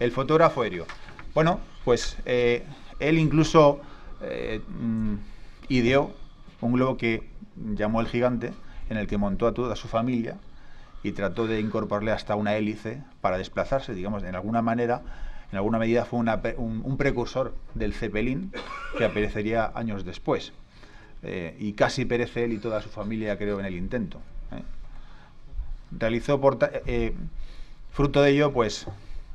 el fotógrafo aéreo. Bueno, pues él incluso ideó un globo que llamó el gigante, en el que montó a toda su familia y trató de incorporarle hasta una hélice para desplazarse, digamos, en alguna manera, en alguna medida fue un precursor del Zeppelin que aparecería años después. Y casi perece él y toda su familia, creo, en el intento. Realizó, fruto de ello, pues,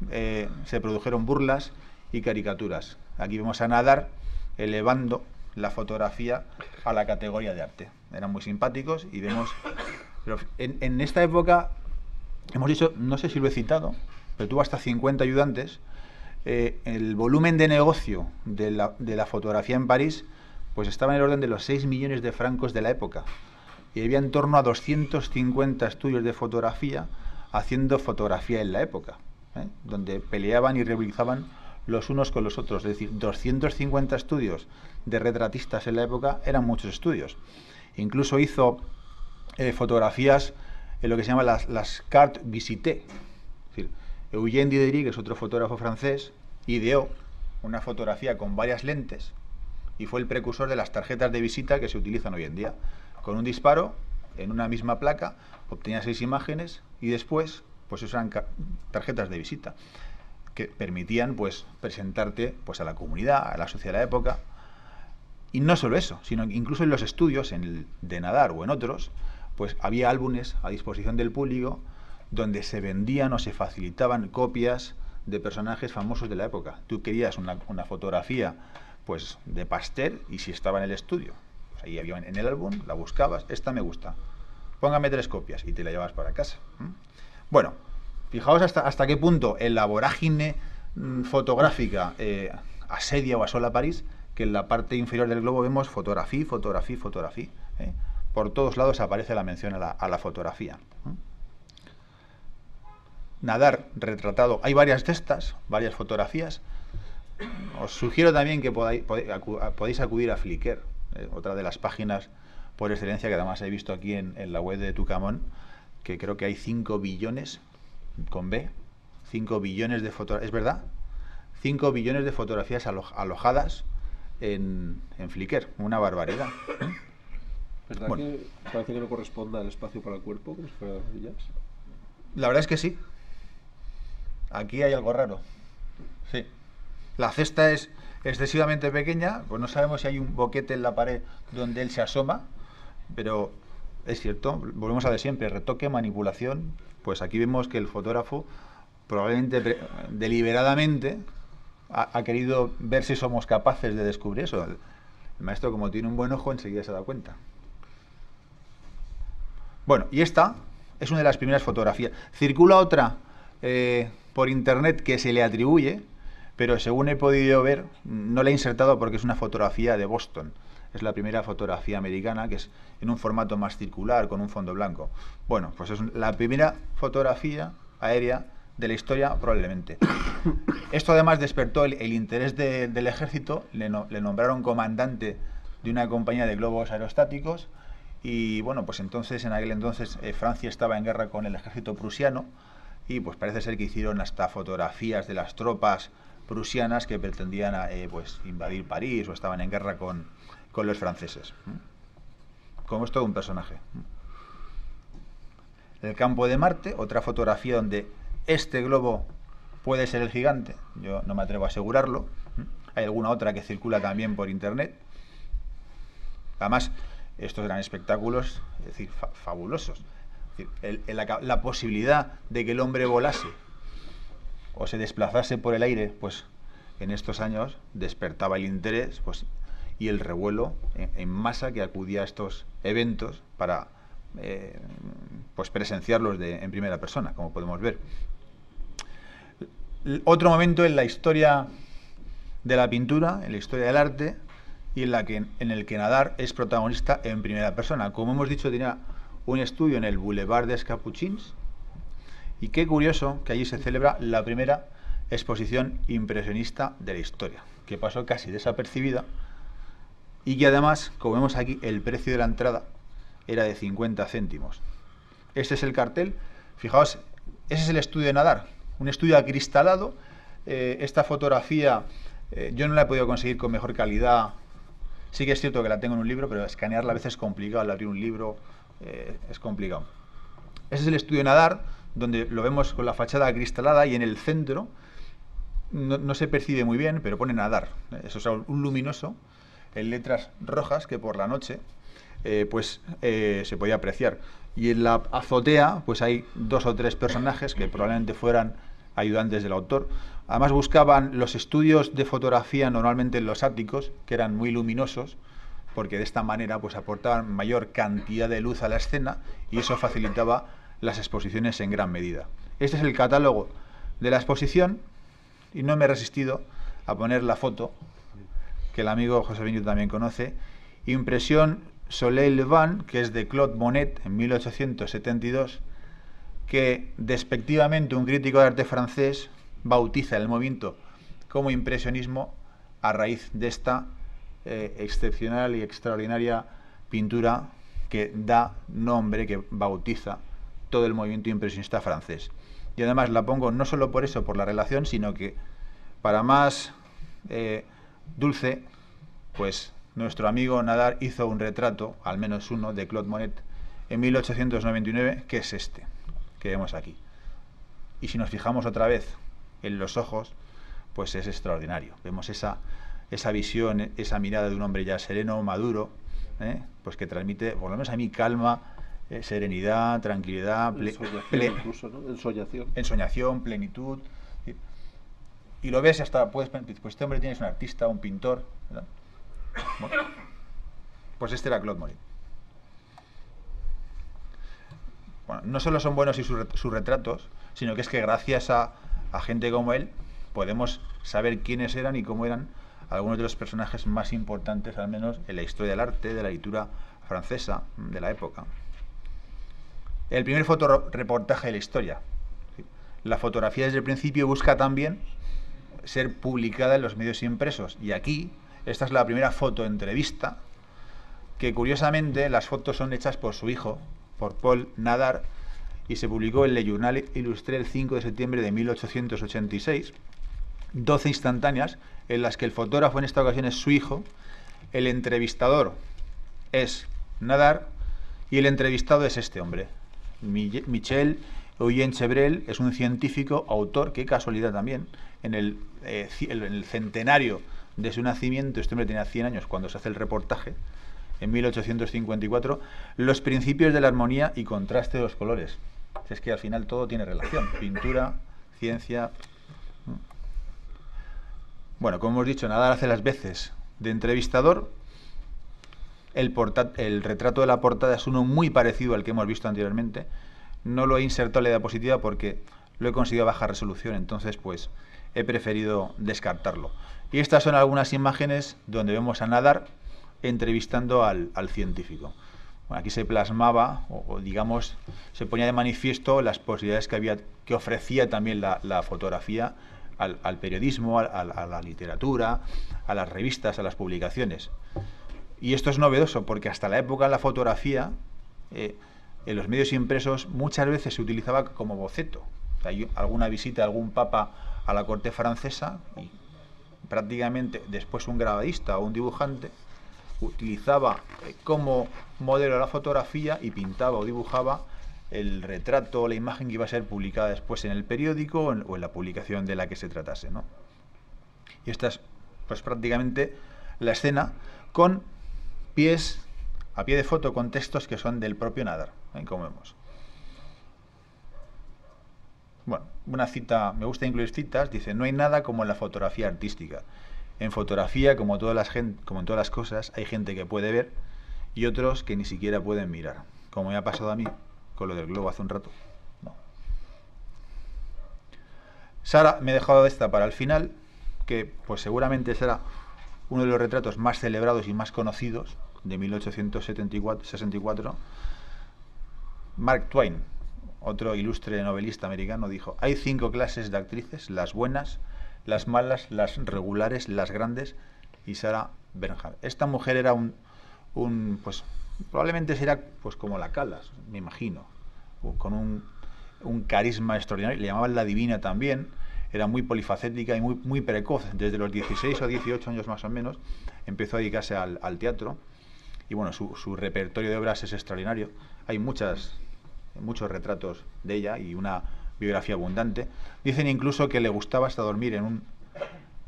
se produjeron burlas y caricaturas. Aquí vemos a Nadar elevando la fotografía a la categoría de arte. Eran muy simpáticos y vemos... Pero en esta época, hemos dicho, no sé si lo he citado, pero tuvo hasta 50 ayudantes. El volumen de negocio de la fotografía en París, pues estaba en el orden de los 6 millones de francos de la época. Y había en torno a 250 estudios de fotografía haciendo fotografía en la época, donde peleaban y rivalizaban los unos con los otros. Es decir, 250 estudios de retratistas en la época eran muchos estudios. Incluso hizo fotografías en lo que se llama las cartes visitées. Es decir, Eugène Didery, que es otro fotógrafo francés, ideó una fotografía con varias lentes y fue el precursor de las tarjetas de visita que se utilizan hoy en día. Con un disparo, en una misma placa, obtenía 6 imágenes y después pues se usaban tarjetas de visita que permitían pues presentarte pues a la comunidad, a la sociedad de la época. Y no solo eso, sino que incluso en los estudios, en el de Nadar o en otros, pues había álbumes a disposición del público donde se vendían o se facilitaban copias de personajes famosos de la época. Tú querías una fotografía pues de Pastel y si estaba en el estudio, pues ahí había en el álbum, la buscabas, esta me gusta, póngame 3 copias y te la llevabas para casa. Bueno, fijaos hasta qué punto en la vorágine fotográfica asedia o asola París, que en la parte inferior del globo vemos fotografía, fotografía, fotografía. Por todos lados aparece la mención a la fotografía. Nadar retratado, hay varias de estas, varias fotografías. Os sugiero también que podéis acudir a Flickr, otra de las páginas por excelencia que además he visto aquí en la web de Tucamón, que creo que hay 5 billones con B, 5 billones de fotografías, ¿es verdad? 5 billones de fotografías alojadas en Flickr, una barbaridad. ¿Verdad bueno. Que parece que no corresponda el espacio para el cuerpo, como si fuera de ellas? La verdad es que sí. Aquí hay algo raro. Sí. La cesta es excesivamente pequeña, pues no sabemos si hay un boquete en la pared donde él se asoma, pero es cierto, volvemos a de siempre, retoque, manipulación, pues aquí vemos que el fotógrafo probablemente deliberadamente ha querido ver si somos capaces de descubrir eso. El maestro, como tiene un buen ojo, enseguida se da cuenta. Bueno, y esta es una de las primeras fotografías. Circula otra por internet que se le atribuye, pero según he podido ver, no la he insertado porque es una fotografía de Boston. Es la primera fotografía americana que es en un formato más circular, con un fondo blanco. Bueno, pues es la primera fotografía aérea de la historia, probablemente. Esto además despertó el interés del ejército, le nombraron comandante de una compañía de globos aerostáticos y bueno, pues entonces, en aquel entonces Francia estaba en guerra con el ejército prusiano y pues parece ser que hicieron hasta fotografías de las tropas prusianas que pretendían pues invadir París o estaban en guerra con los franceses. Como es todo un personaje. El campo de Marte, otra fotografía donde este globo puede ser el gigante, yo no me atrevo a asegurarlo. Hay alguna otra que circula también por internet. Además, estos eran espectáculos, es decir, fabulosos. Es decir, la posibilidad de que el hombre volase o se desplazase por el aire, pues en estos años despertaba el interés pues, y el revuelo en masa que acudía a estos eventos para pues presenciarlos en primera persona, como podemos ver. Otro momento en la historia de la pintura, en la historia del arte, y en el que Nadar es protagonista en primera persona. Como hemos dicho, tenía un estudio en el Boulevard de Escapuchins, y qué curioso que allí se celebra la primera exposición impresionista de la historia, que pasó casi desapercibida y que además, como vemos aquí, el precio de la entrada era de 50 céntimos. Este es el cartel. Fijaos, ese es el estudio de Nadar, un estudio acristalado esta fotografía yo no la he podido conseguir con mejor calidad. Sí que es cierto que la tengo en un libro, pero escanearla a veces es complicado, al abrir un libro es complicado. Ese es el estudio Nadar, donde lo vemos con la fachada acristalada y en el centro, no se percibe muy bien, pero pone Nadar. Eso es un luminoso en letras rojas que por la noche se podía apreciar. Y en la azotea pues hay dos o tres personajes que probablemente fueran ayudantes del autor. Además buscaban los estudios de fotografía normalmente en los áticos, que eran muy luminosos, porque de esta manera pues aportaban mayor cantidad de luz a la escena y eso facilitaba las exposiciones en gran medida. Este es el catálogo de la exposición y no me he resistido a poner la foto que el amigo José Benito también conoce, Impresión Soleil Levant, que es de Claude Monet en 1872, que despectivamente un crítico de arte francés bautiza el movimiento como impresionismo a raíz de esta excepcional y extraordinaria pintura que da nombre, que bautiza todo el movimiento impresionista francés. Y además la pongo no solo por eso, por la relación, sino que para más dulce, pues nuestro amigo Nadar hizo un retrato, al menos uno, de Claude Monet en 1899, que es este que vemos aquí. Y si nos fijamos otra vez en los ojos, pues es extraordinario. Vemos esa visión, esa mirada de un hombre ya sereno, maduro, pues que transmite, por lo menos a mí, calma, serenidad, tranquilidad, ensoñación, plenitud. Y lo ves hasta, pues este hombre tienes un artista, un pintor, ¿verdad? Bueno, pues este era Claude Monet. Bueno, no solo son buenos sus retratos, sino que es que gracias a gente como él podemos saber quiénes eran y cómo eran algunos de los personajes más importantes, al menos en la historia del arte, de la literatura francesa de la época. El primer fotoreportaje de la historia. La fotografía desde el principio busca también ser publicada en los medios impresos. Y aquí, esta es la primera fotoentrevista, que curiosamente las fotos son hechas por su hijo, por Paul Nadar, y se publicó en Le Journal Illustré el 5 de septiembre de 1886, 12 instantáneas, en las que el fotógrafo en esta ocasión es su hijo, el entrevistador es Nadar y el entrevistado es este hombre. Michel Eugène Chevrel es un científico, autor, qué casualidad también, en el centenario de su nacimiento, este hombre tenía 100 años cuando se hace el reportaje, en 1854, los principios de la armonía y contraste de los colores. Es que al final todo tiene relación, pintura, ciencia. Bueno, como hemos dicho, Nadar hace las veces de entrevistador. El retrato de la portada es uno muy parecido al que hemos visto anteriormente. No lo he insertado en la diapositiva porque lo he conseguido a baja resolución, entonces pues he preferido descartarlo. Y estas son algunas imágenes donde vemos a Nadar entrevistando al científico. Bueno, aquí se plasmaba, o digamos, se ponía de manifiesto las posibilidades que ofrecía también la fotografía al periodismo, a la literatura, a las revistas, a las publicaciones. Y esto es novedoso porque hasta la época la fotografía en los medios impresos muchas veces se utilizaba como boceto. Hay alguna visita de algún papa a la corte francesa y prácticamente después un grabadista o un dibujante utilizaba como modelo la fotografía y pintaba o dibujaba el retrato o la imagen que iba a ser publicada después en el periódico o en la publicación de la que se tratase, ¿no? Y esta es pues prácticamente la escena con a pie de foto, con textos que son del propio Nadar, como vemos. Bueno, una cita, me gusta incluir citas, dice: no hay nada como en la fotografía artística. En fotografía, como en todas las cosas, hay gente que puede ver y otros que ni siquiera pueden mirar, como me ha pasado a mí con lo del globo hace un rato. No. Sara, me he dejado esta para el final, que pues seguramente será uno de los retratos más celebrados y más conocidos de 1864. Mark Twain, otro ilustre novelista americano, dijo: hay 5 clases de actrices, las buenas, las malas, las regulares, las grandes y Sarah Bernhardt. Esta mujer era pues probablemente será pues como la Calas, me imagino, con un carisma extraordinario, le llamaban la divina también. era muy polifacética y muy precoz. Desde los 16 o 18 años más o menos empezó a dedicarse al teatro, y bueno, su repertorio de obras es extraordinario. Hay muchos retratos de ella y una biografía abundante. Dicen incluso que le gustaba hasta dormir en un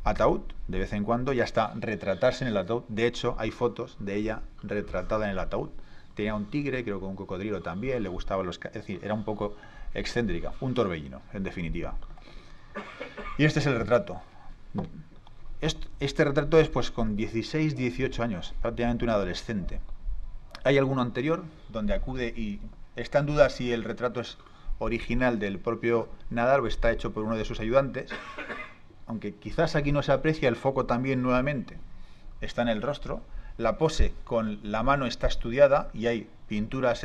ataúd de vez en cuando y hasta retratarse en el ataúd. De hecho, hay fotos de ella retratada en el ataúd. Tenía un tigre, creo que un cocodrilo también, le gustaba los... Es decir, era un poco excéntrica, un torbellino, en definitiva. Y este es el retrato. Este retrato es pues con 16, 18 años, prácticamente un adolescente. Hay alguno anterior donde acude y está en duda si el retrato es original del propio Nadar o está hecho por uno de sus ayudantes, aunque quizás aquí no se aprecia el foco también nuevamente. Está en el rostro, la pose con la mano está estudiada y hay pinturas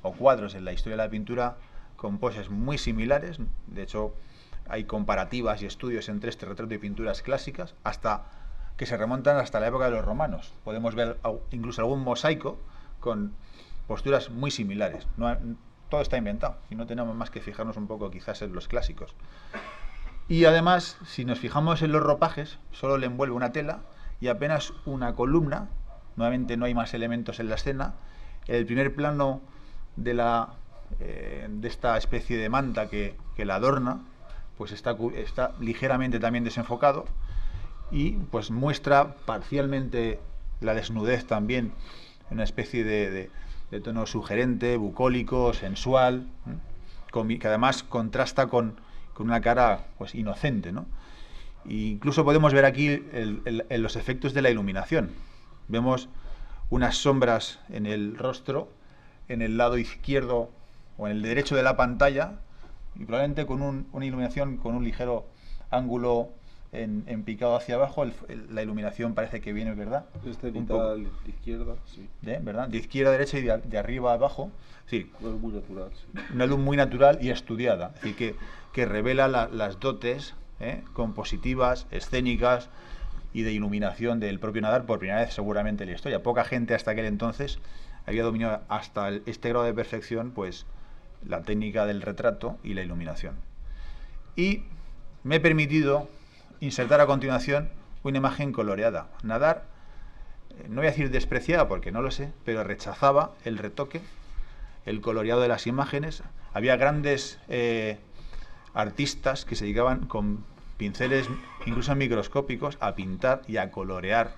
o cuadros en la historia de la pintura con poses muy similares. De hecho, hay comparativas y estudios entre este retrato y pinturas clásicas hasta que se remontan hasta la época de los romanos. Podemos ver incluso algún mosaico con posturas muy similares. No, todo está inventado y no tenemos más que fijarnos un poco quizás en los clásicos. Y además, si nos fijamos en los ropajes, solo le envuelve una tela y apenas una columna. Nuevamente no hay más elementos en la escena. El primer plano de esta especie de manta que la adorna pues está ligeramente también desenfocado y pues muestra parcialmente la desnudez también, una especie de tono sugerente, bucólico, sensual, que además contrasta con una cara pues inocente, ¿no? E incluso podemos ver aquí los efectos de la iluminación. Vemos unas sombras en el rostro, en el lado izquierdo o en el derecho de la pantalla, y probablemente con una iluminación con un ligero ángulo en picado hacia abajo. La iluminación parece que viene, ¿verdad? Este vital de izquierda, sí. ¿Verdad? De izquierda a derecha y de arriba a abajo. Sí. Una luz muy natural. Sí. Una luz muy natural y estudiada, y que revela las dotes compositivas, escénicas y de iluminación del propio Nadar por primera vez seguramente en la historia. Poca gente hasta aquel entonces había dominado hasta este grado de perfección, pues, la técnica del retrato y la iluminación. Y me he permitido insertar a continuación una imagen coloreada. Nadar, no voy a decir despreciada porque no lo sé, pero rechazaba el retoque, el coloreado de las imágenes. Había grandes artistas que se dedicaban con pinceles, incluso microscópicos, a pintar y a colorear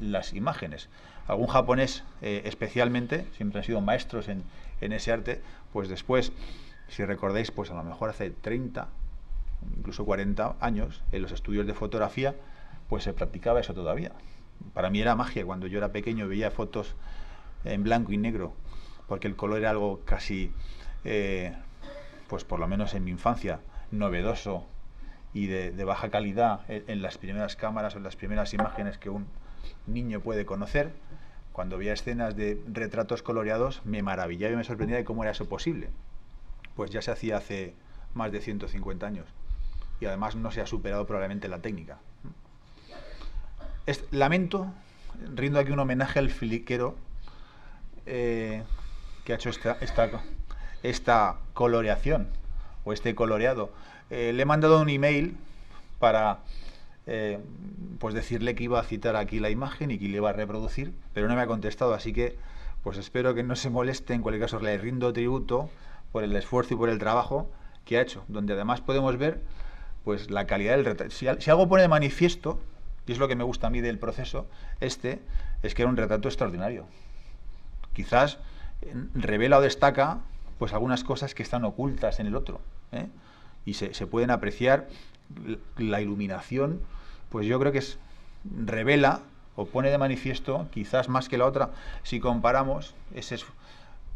las imágenes. Algún japonés especialmente, siempre han sido maestros en ese arte. Pues después, si recordáis, pues a lo mejor hace 30, incluso 40 años, en los estudios de fotografía, pues se practicaba eso todavía. Para mí era magia. Cuando yo era pequeño veía fotos en blanco y negro, porque el color era algo casi, pues por lo menos en mi infancia, novedoso y de baja calidad en las primeras cámaras o en las primeras imágenes que un niño puede conocer. Cuando veía escenas de retratos coloreados, me maravillaba y me sorprendía de cómo era eso posible. Pues ya se hacía hace más de 150 años. Y además no se ha superado probablemente la técnica. Rindo aquí un homenaje al fliquero que ha hecho esta coloreación o este coloreado. Le he mandado un email para... pues decirle que iba a citar aquí la imagen y que le iba a reproducir, pero no me ha contestado, así que pues espero que no se moleste. En cualquier caso, le rindo tributo por el esfuerzo y por el trabajo que ha hecho, donde además podemos ver pues la calidad del retrato. Si algo pone de manifiesto, y es lo que me gusta a mí del proceso, es que era un retrato extraordinario. Quizás revela o destaca pues algunas cosas que están ocultas en el otro, y se pueden apreciar. La iluminación, pues yo creo que revela o pone de manifiesto, quizás más que la otra, si comparamos,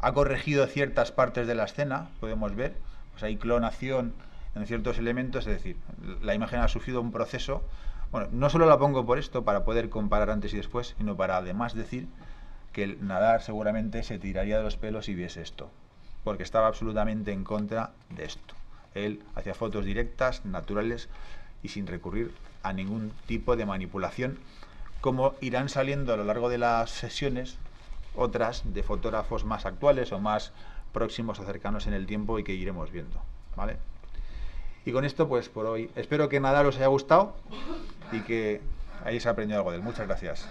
ha corregido ciertas partes de la escena, podemos ver, pues hay clonación en ciertos elementos, es decir, la imagen ha sufrido un proceso. Bueno, no solo la pongo por esto, para poder comparar antes y después, sino para además decir que el Nadar seguramente se tiraría de los pelos si viese esto, porque estaba absolutamente en contra de esto. Él hacía fotos directas, naturales y sin recurrir a ningún tipo de manipulación, como irán saliendo a lo largo de las sesiones otras de fotógrafos más actuales o más próximos o cercanos en el tiempo y que iremos viendo, ¿vale? Y con esto, pues por hoy. Espero que Nadar os haya gustado y que hayáis aprendido algo de él. Muchas gracias.